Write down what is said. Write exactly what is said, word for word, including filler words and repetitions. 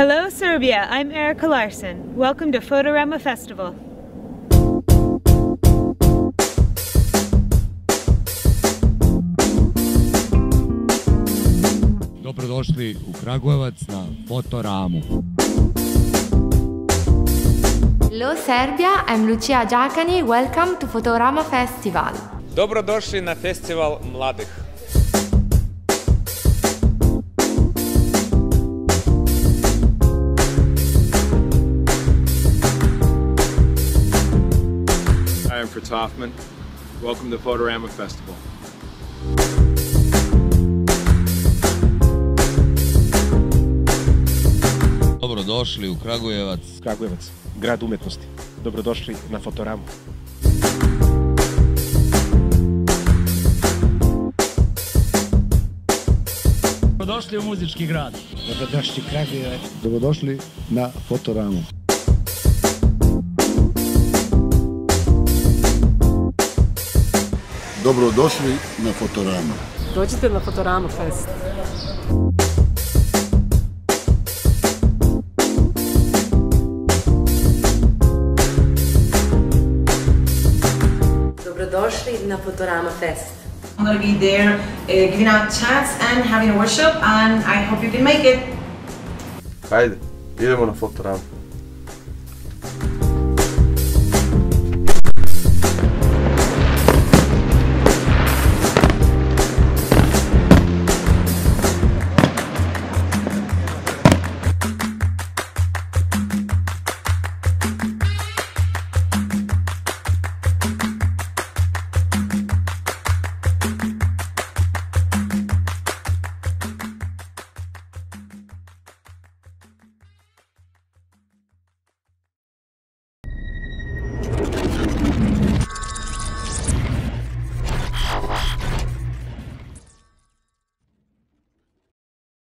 Hello Serbia, I'm Erika Larsen. Welcome to Fotorama Festival. Dobrodošli u Kragujevac na Fotoramu. Hello Serbia, I'm Lucia Giacani. Welcome to Fotorama Festival. Dobrodošli na festival mladih. I am Fritz Hoffman. Welcome to Fotorama Festival. Dobrodošli u Kragujevac. Kragujevac, grad umjetnosti. Dobrodošli na Fotoramu. Dobrodošli u muzički grad. Dobrodošli u Kragujevac. Dobrodošli na Fotoramu. Dobrodošli na Fotoramu. Dođite na Fotoramu Fest. Dobrodošli na Fotorama Fest. I'm going to be there uh, giving out chats and having a workshop, and I hope you can make it. Hajde, idemo na Fotorama.